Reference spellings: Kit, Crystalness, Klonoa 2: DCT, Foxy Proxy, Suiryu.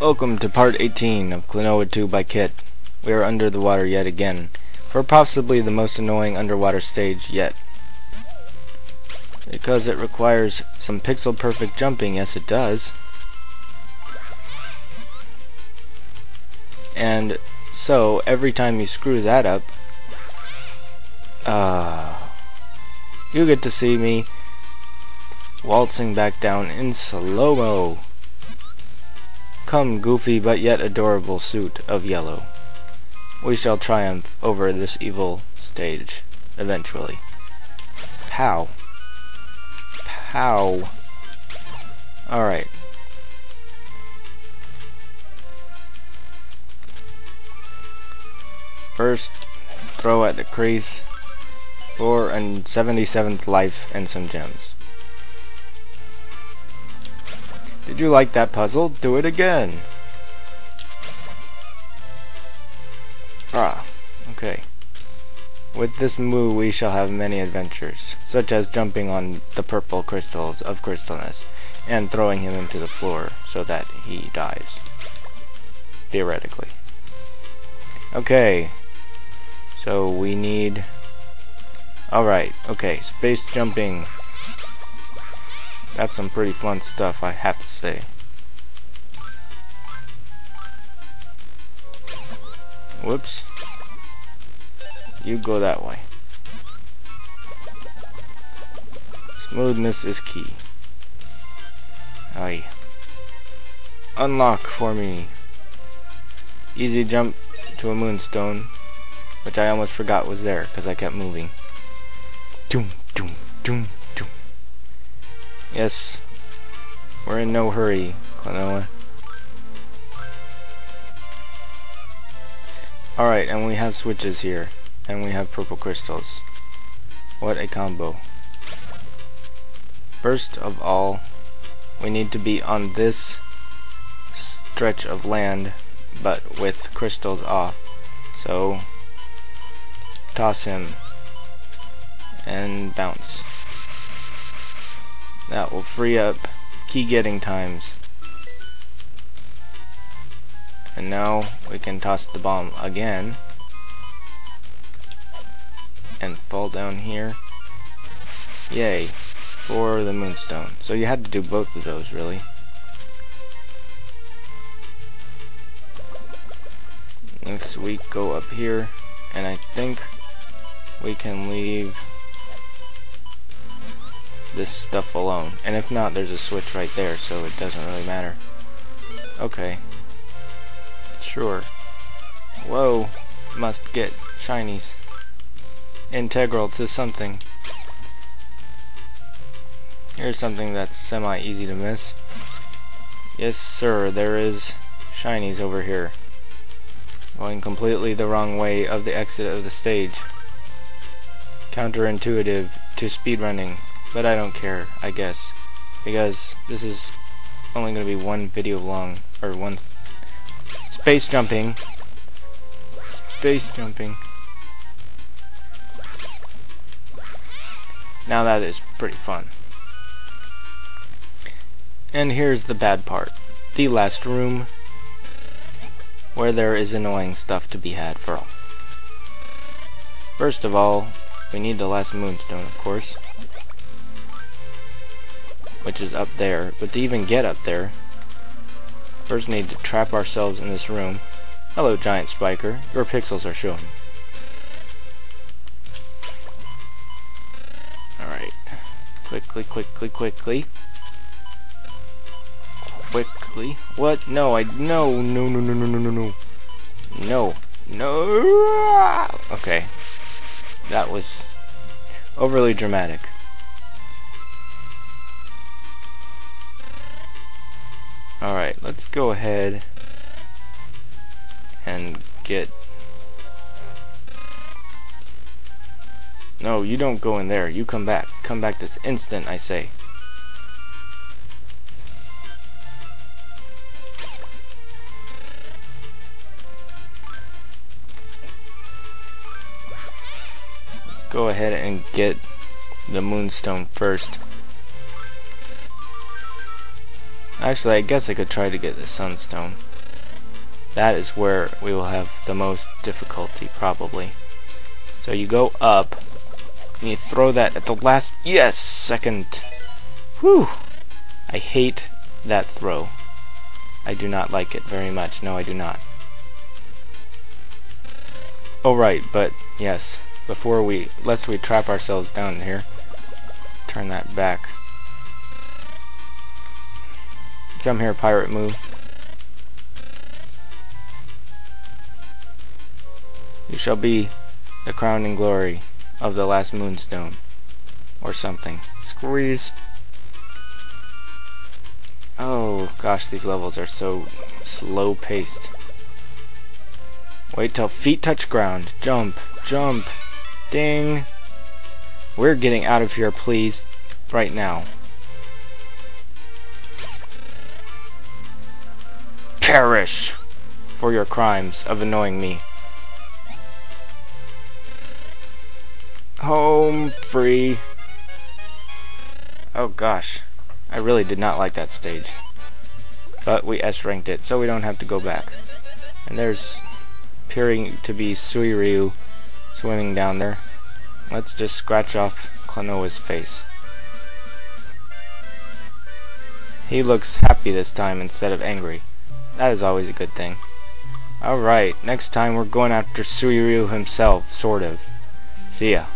Welcome to part 18 of Klonoa 2 by Kit. We are under the water yet again, for possibly the most annoying underwater stage yet. Because it requires some pixel perfect jumping, yes it does. And so, every time you screw that up, you get to see me waltzing back down in slow-mo. Come goofy but yet adorable suit of yellow. We shall triumph over this evil stage, eventually. Pow. Pow. Alright. First throw at the crease for a 77th life and some gems. Did you like that puzzle? Do it again! Ah, okay. With this move we shall have many adventures, such as jumping on the purple crystals of Crystalness and throwing him into the floor so that he dies. Theoretically. Okay. So we need... Alright, okay, space jumping. That's some pretty fun stuff, I have to say. Whoops. You go that way. Smoothness is key. Aye. Unlock for me. Easy jump to a moonstone, which I almost forgot was there because I kept moving. Doom, doom, doom. Yes, we're in no hurry, Klonoa. Alright, and we have switches here, and we have purple crystals. What a combo. First of all, we need to be on this stretch of land, but with crystals off. So, toss him, and bounce. That will free up key getting times. And now we can toss the bomb again. And fall down here. Yay. For the moonstone. So you had to do both of those, really. Next we go up here. And I think we can leave this stuff alone, and if not, there's a switch right there, so it doesn't really matter. Okay, sure. Whoa, must get shinies. Integral to something. Here's something that's semi-easy to miss. Yes sir, there is shinies over here. Going completely the wrong way of the exit of the stage. Counterintuitive to speedrunning. But I don't care, I guess, because this is only going to be one video long, or one... Space jumping! Space jumping. Now that is pretty fun. And here's the bad part. The last room, where there is annoying stuff to be had for all. First of all, we need the last moonstone, of course. Which is up there, but to even get up there, first need to trap ourselves in this room. Hello, giant spiker, your pixels are showing. Alright, quickly, what? No, no, okay, that was overly dramatic. Alright, let's go ahead and get... No, you don't go in there. You come back. Come back this instant, I say. Let's go ahead and get the moonstone first. Actually, I guess I could try to get the sunstone. That is where we will have the most difficulty, probably. So you go up, and you throw that at the last... Yes! Second! Whew! I hate that throw. I do not like it very much. No, I do not. Oh, right, but yes. Before we... Lest we trap ourselves down here. Turn that back. Come here, pirate move. You shall be the crown and glory of the last moonstone. Or something. Squeeze. Oh, gosh, these levels are so slow-paced. Wait till feet touch ground. Jump, jump, ding. We're getting out of here, please, right now. Perish for your crimes of annoying me. Home free. Oh, gosh. I really did not like that stage. But we S-ranked it, so we don't have to go back. And there's appearing to be Suiryu swimming down there. Let's just scratch off Klonoa's face. He looks happy this time instead of angry. That is always a good thing. Alright, next time we're going after Suiryu himself, sort of. See ya.